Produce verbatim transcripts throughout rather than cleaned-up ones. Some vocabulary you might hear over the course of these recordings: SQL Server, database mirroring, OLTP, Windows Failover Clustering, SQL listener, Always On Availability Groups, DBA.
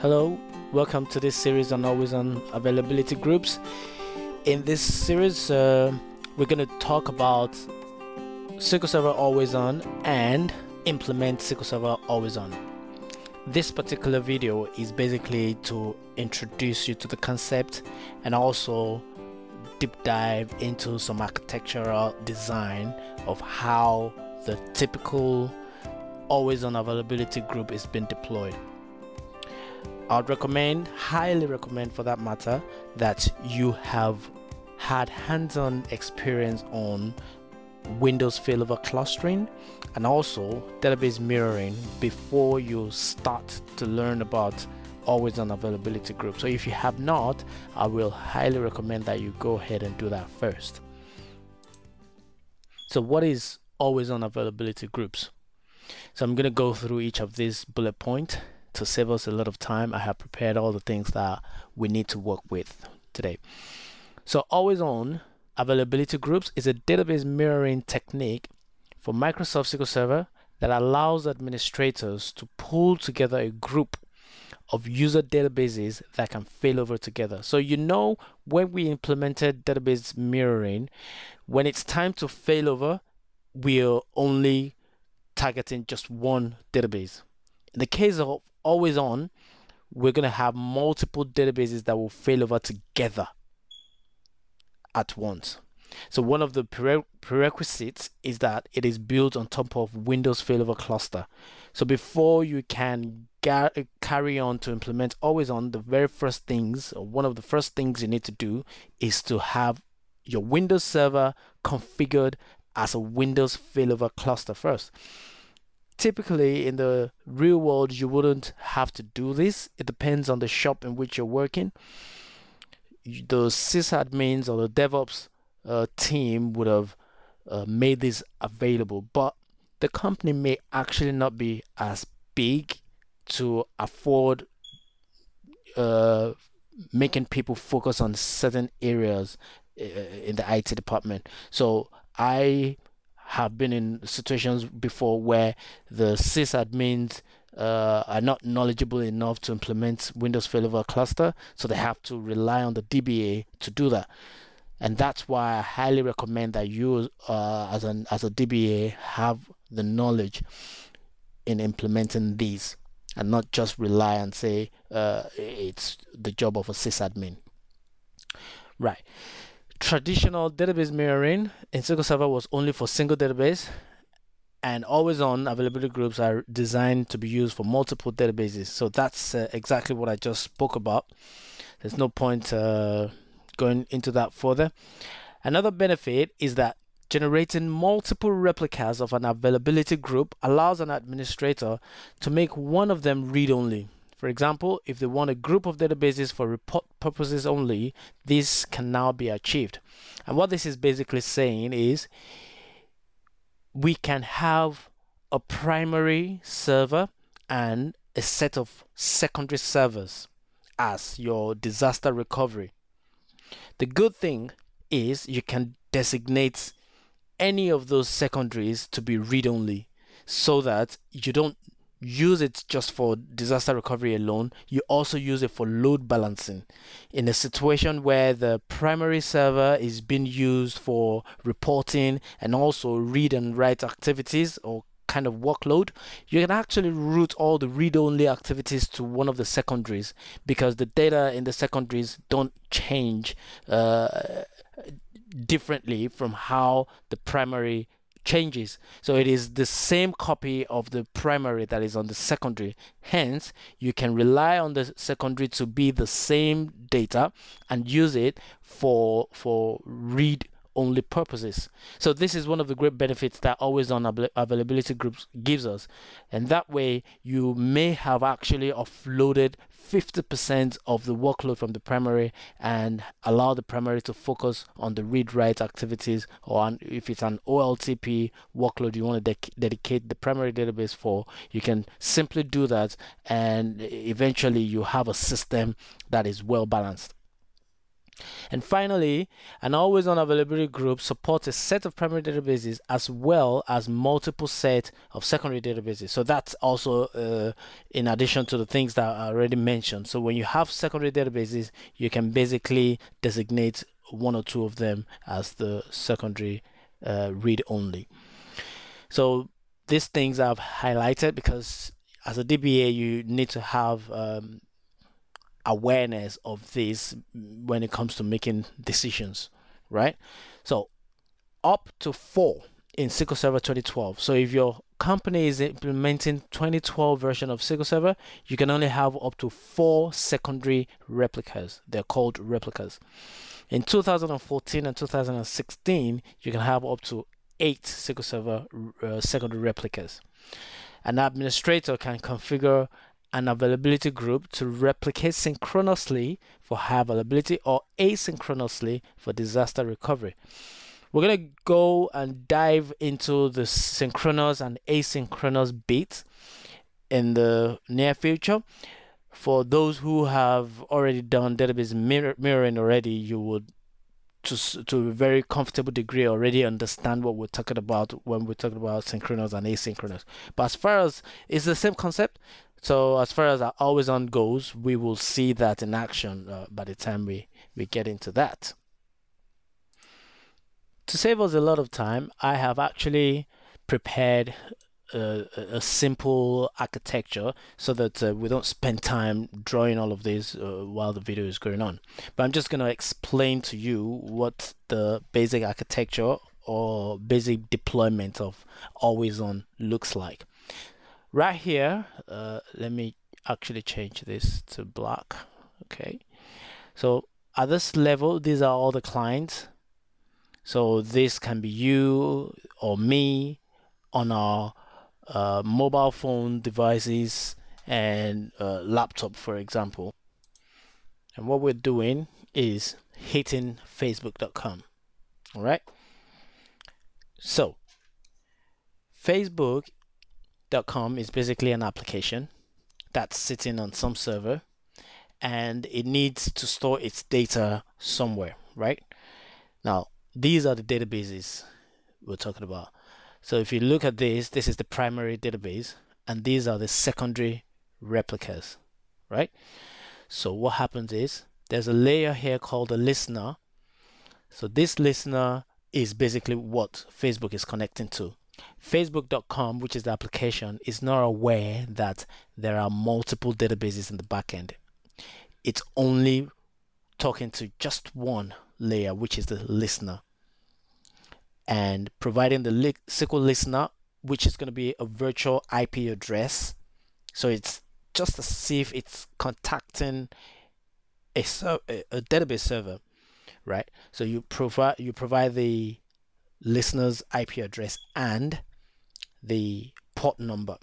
Hello, welcome to this series on Always On Availability Groups. In this series, uh, we're going to talk about S Q L Server Always On and implement S Q L Server Always On. This particular video is basically to introduce you to the concept and also deep dive into some architectural design of how the typical Always On Availability Group is being deployed. I'd recommend, highly recommend for that matter, that you have had hands-on experience on Windows Failover Clustering and also database mirroring before you start to learn about Always On Availability Group. So if you have not, I will highly recommend that you go ahead and do that first. So what is Always On Availability Groups? So I'm going to go through each of these bullet points. To save us a lot of time, I have prepared all the things that we need to work with today. So Always On Availability Groups is a database mirroring technique for Microsoft S Q L Server that allows administrators to pull together a group of user databases that can fail over together. So you know, when we implemented database mirroring, when it's time to fail over, we're only targeting just one database. In the case of Always On, we're going to have multiple databases that will fail over together at once. So one of the prere prerequisites is that it is built on top of Windows Failover Cluster. So before you can carry on to implement Always On, the very first things, or one of the first things you need to do, is to have your Windows Server configured as a Windows Failover Cluster first. Typically in the real world, you wouldn't have to do this. It depends on the shop in which you're working. The sysadmins or the DevOps uh, team would have uh, made this available, but the company may actually not be as big to afford uh, making people focus on certain areas in the I T department. So I have been in situations before where the sysadmins uh, are not knowledgeable enough to implement Windows Failover Cluster, so they have to rely on the D B A to do that. And that's why I highly recommend that you, uh, as an as a D B A, have the knowledge in implementing these, and not just rely and say uh, it's the job of a sysadmin. Right. Traditional database mirroring in S Q L Server was only for single database, and Always On Availability Groups are designed to be used for multiple databases. So that's uh, exactly what I just spoke about. There's no point uh, going into that further. Another benefit is that generating multiple replicas of an availability group allows an administrator to make one of them read-only. For example, if they want a group of databases for report purposes only, this can now be achieved. And what this is basically saying is we can have a primary server and a set of secondary servers as your disaster recovery. The good thing is you can designate any of those secondaries to be read-only, so that you don't use it just for disaster recovery alone. You also use it for load balancing. In a situation where the primary server is being used for reporting and also read and write activities or kind of workload, you can actually route all the read-only activities to one of the secondaries, because the data in the secondaries don't change uh, differently from how the primary changes. So it is the same copy of the primary that is on the secondary. Hence, you can rely on the secondary to be the same data and use it for for read only purposes. So this is one of the great benefits that Always On Availability Groups gives us. And that way, you may have actually offloaded fifty percent of the workload from the primary and allow the primary to focus on the read-write activities, or on, if it's an O L T P workload you want to de dedicate the primary database for, you can simply do that, and eventually you have a system that is well balanced. And finally, an always on availability group supports a set of primary databases as well as multiple set of secondary databases. So that's also uh, in addition to the things that I already mentioned. So when you have secondary databases, you can basically designate one or two of them as the secondary uh, read only. So these things I've highlighted because as a D B A, you need to have um, awareness of this when it comes to making decisions, right? So up to four in S Q L Server twenty twelve. So if your company is implementing twenty twelve version of S Q L Server, you can only have up to four secondary replicas. They're called replicas. In two thousand fourteen and two thousand sixteen, you can have up to eight S Q L Server uh, secondary replicas. An administrator can configure an availability group to replicate synchronously for high availability or asynchronously for disaster recovery. We're going to go and dive into the synchronous and asynchronous bits in the near future. For those who have already done database mirror mirroring already, you would to, to a very comfortable degree already understand what we're talking about when we're talking about synchronous and asynchronous. But as far as it's the same concept, so as far as our always on goes, we will see that in action uh, by the time we, we get into that. To save us a lot of time, I have actually prepared a, a simple architecture so that uh, we don't spend time drawing all of this uh, while the video is going on. But I'm just going to explain to you what the basic architecture or basic deployment of always on looks like. Right here, uh, let me actually change this to black. Okay, so at this level, these are all the clients. So this can be you or me on our uh, mobile phone devices and uh, laptop, for example. And what we're doing is hitting facebook dot com. All right. So Facebook .com is basically an application that's sitting on some server and it needs to store its data somewhere, right? Now, these are the databases we're talking about. So if you look at this, this is the primary database and these are the secondary replicas, right? So what happens is there's a layer here called a listener. So this listener is basically what Facebook is connecting to. Facebook dot com, which is the application, is not aware that there are multiple databases in the backend. It's only talking to just one layer, which is the listener, and providing the S Q L listener, which is going to be a virtual I P address. So it's just as if it's contacting a, a database server, right? So you provide you provide the listener's I P address and the port number.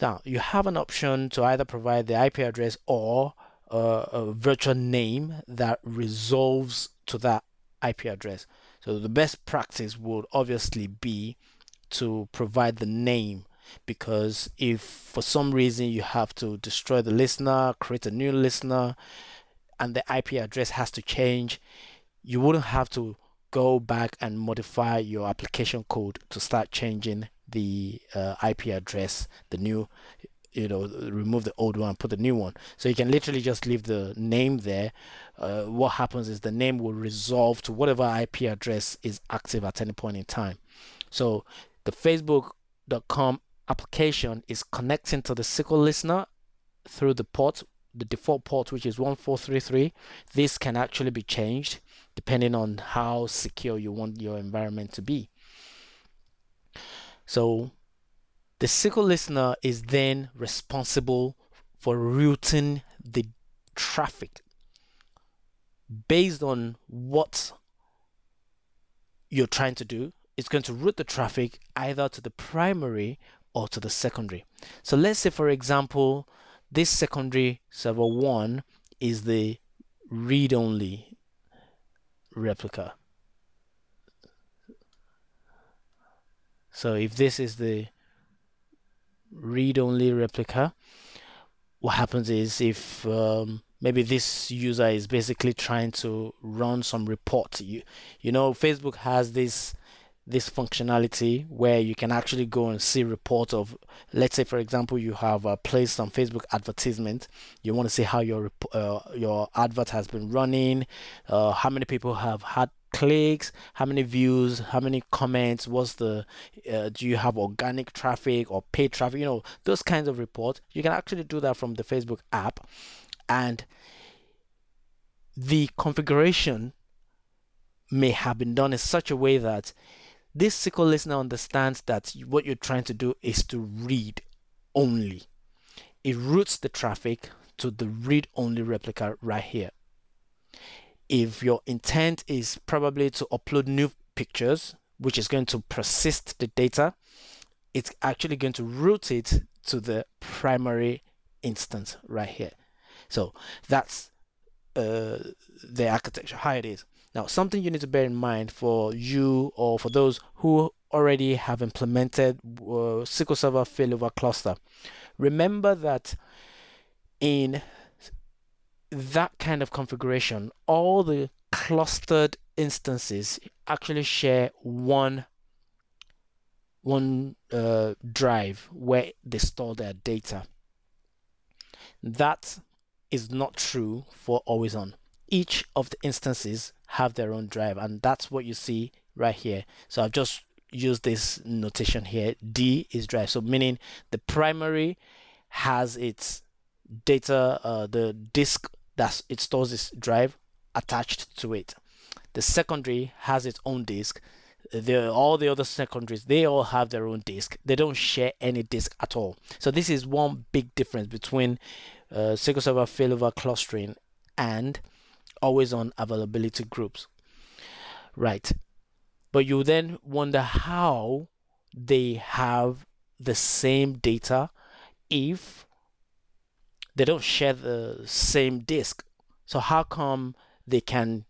Now you have an option to either provide the I P address or uh, a virtual name that resolves to that I P address. So the best practice would obviously be to provide the name, because if for some reason you have to destroy the listener, create a new listener, and the I P address has to change, you wouldn't have to go back and modify your application code to start changing the uh, I P address, the new, you know, remove the old one, put the new one. So you can literally just leave the name there. Uh, what happens is the name will resolve to whatever I P address is active at any point in time. So the Facebook dot com application is connecting to the S Q L listener through the port, the default port, which is one four three three. This can actually be changed depending on how secure you want your environment to be. So the S Q L listener is then responsible for routing the traffic based on what you're trying to do. It's going to route the traffic either to the primary or to the secondary. So let's say, for example, this secondary server one is the read-only replica. So if this is the read-only replica, what happens is if um, maybe this user is basically trying to run some report, you you know Facebook has this this functionality where you can actually go and see reports of, let's say for example you have uh, placed some Facebook advertisement, you want to see how your uh, your advert has been running, uh, how many people have had clicks, how many views, how many comments, what's the uh, do you have organic traffic or paid traffic, you know, those kinds of reports. You can actually do that from the Facebook app, and the configuration may have been done in such a way that this S Q L listener understands that what you're trying to do is to read only. It routes the traffic to the read only replica right here. If your intent is probably to upload new pictures, which is going to persist the data, it's actually going to route it to the primary instance right here. So that's uh, the architecture, how it is. Now, something you need to bear in mind for you or for those who already have implemented uh, S Q L Server Failover Cluster. Remember that in that kind of configuration, all the clustered instances actually share one, one uh, drive where they store their data. That is not true for Always On. Each of the instances have their own drive, and that's what you see right here. So I've just used this notation here, D is drive, so meaning the primary has its data, uh, the disk that it stores its drive attached to it. The secondary has its own disk. The, all the other secondaries, they all have their own disk. They don't share any disk at all. So this is one big difference between uh, S Q L Server Failover Clustering and Always On Availability Groups, right? But you then wonder how they have the same data if they don't share the same disk. So how come they can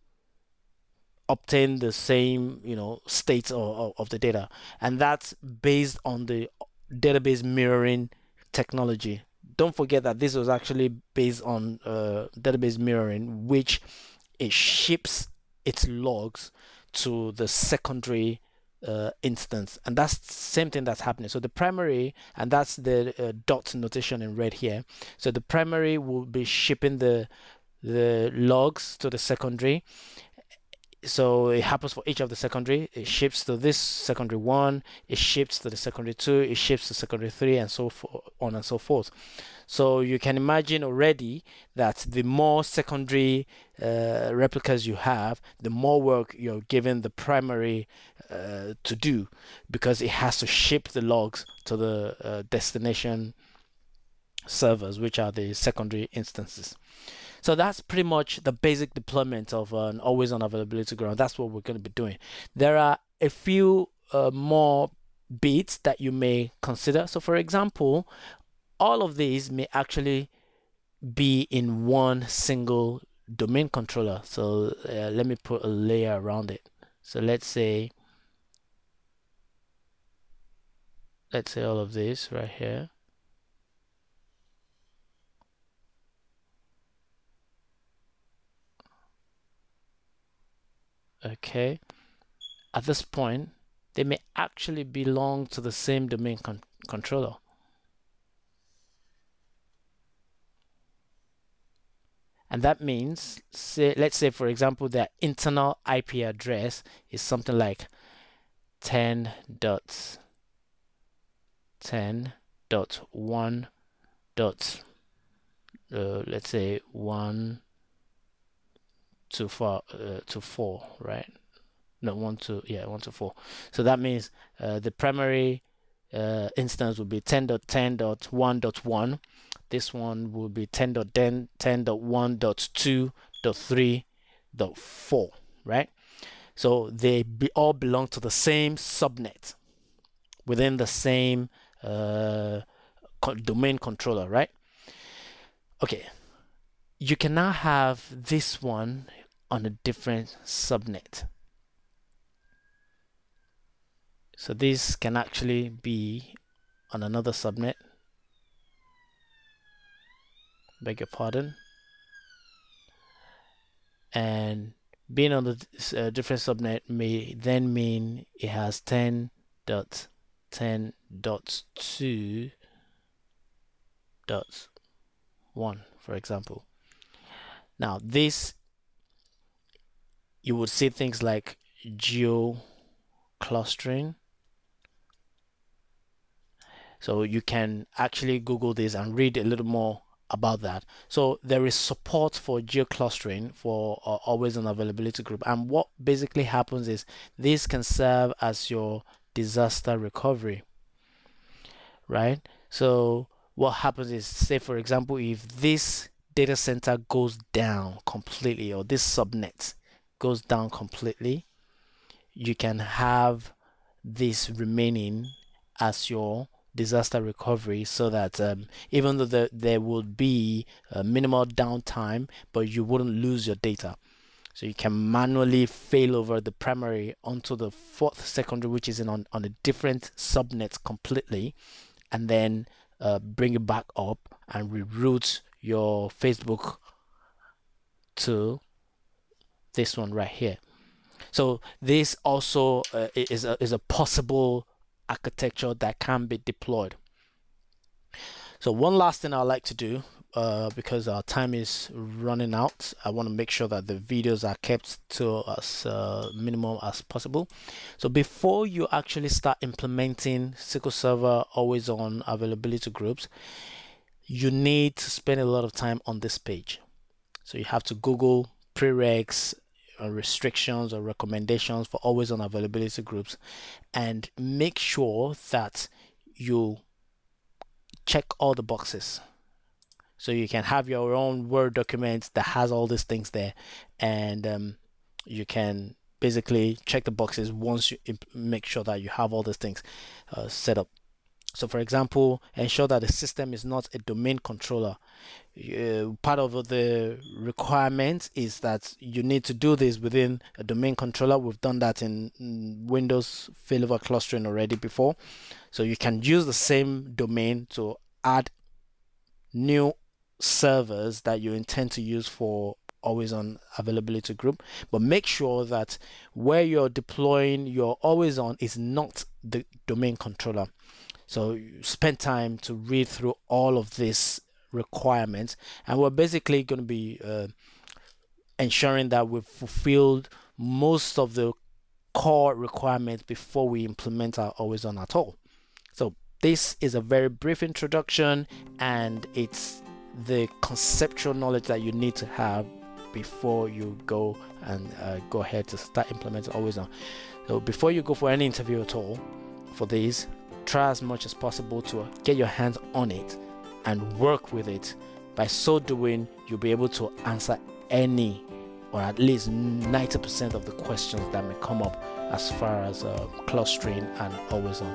obtain the same, you know, states or, or, of the data? And that's based on the database mirroring technology. Don't forget that this was actually based on uh, database mirroring, which it ships its logs to the secondary uh, instance, and that's the same thing that's happening. So the primary, and that's the uh, dot notation in red here, so the primary will be shipping the the logs to the secondary. So it happens for each of the secondary. It ships to this secondary one, it ships to the secondary two, it ships to secondary three, and so on and so forth. So you can imagine already that the more secondary uh, replicas you have, the more work you're giving the primary uh, to do, because it has to ship the logs to the uh, destination servers, which are the secondary instances. So that's pretty much the basic deployment of an Always On Availability Group. That's what we're going to be doing. There are a few uh, more bits that you may consider. So for example, all of these may actually be in one single domain controller. So uh, let me put a layer around it. So let's say, let's say all of this right here. Okay, at this point, they may actually belong to the same domain con controller. And that means, say, let's say for example, their internal I P address is something like ten dot ten dot one. Uh, let's say one. To four, uh, to four, right? No, one to yeah, one to four. So that means uh, the primary uh, instance will be ten dot ten dot one dot one. This one will be ten dot ten dot one dot two dot three dot four, right? So they be all belong to the same subnet within the same uh, co domain controller, right? Okay, you can now have this one on a different subnet. So this can actually be on another subnet. beg your pardon, and being on the uh, different subnet may then mean it has ten dot ten dot two dot one, for example. Now this, you would see things like geo clustering. So you can actually Google this and read a little more about that. So there is support for geoclustering for uh, Always On Availability Group. And what basically happens is this can serve as your disaster recovery, right? So what happens is, say for example, if this data center goes down completely, or this subnet goes down completely, you can have this remaining as your disaster recovery, so that um, even though the, there would be a minimal downtime, but you wouldn't lose your data. So you can manually fail over the primary onto the fourth secondary, which is in on, on a different subnet completely, and then uh, bring it back up and reroute your Facebook to this one right here. So this also uh, is, a, is a possible architecture that can be deployed. So one last thing I like to do, uh, because our time is running out, I want to make sure that the videos are kept to as uh, minimum as possible. So before you actually start implementing S Q L Server Always On Availability Groups, you need to spend a lot of time on this page. So you have to Google prereqs, restrictions, or recommendations for Always On Availability Groups, and make sure that you check all the boxes. So you can have your own Word document that has all these things there, and um, you can basically check the boxes once you make sure that you have all these things uh, set up. So for example, ensure that the system is not a domain controller. Uh, part of the requirement is that you need to do this within a domain controller. We've done that in Windows Failover Clustering already before. So you can use the same domain to add new servers that you intend to use for Always On Availability Group, but make sure that where you're deploying your Always On is not the domain controller. So you spend time to read through all of these requirements, and we're basically going to be uh, ensuring that we've fulfilled most of the core requirements before we implement our Always On at all. So this is a very brief introduction, and it's the conceptual knowledge that you need to have before you go and uh, go ahead to start implementing Always On. So before you go for any interview at all for these, try as much as possible to get your hands on it and work with it. By so doing, you'll be able to answer any, or at least ninety percent of the questions that may come up as far as uh, clustering and Always On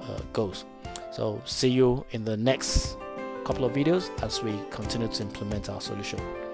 uh, goes. So see you in the next couple of videos as we continue to implement our solution.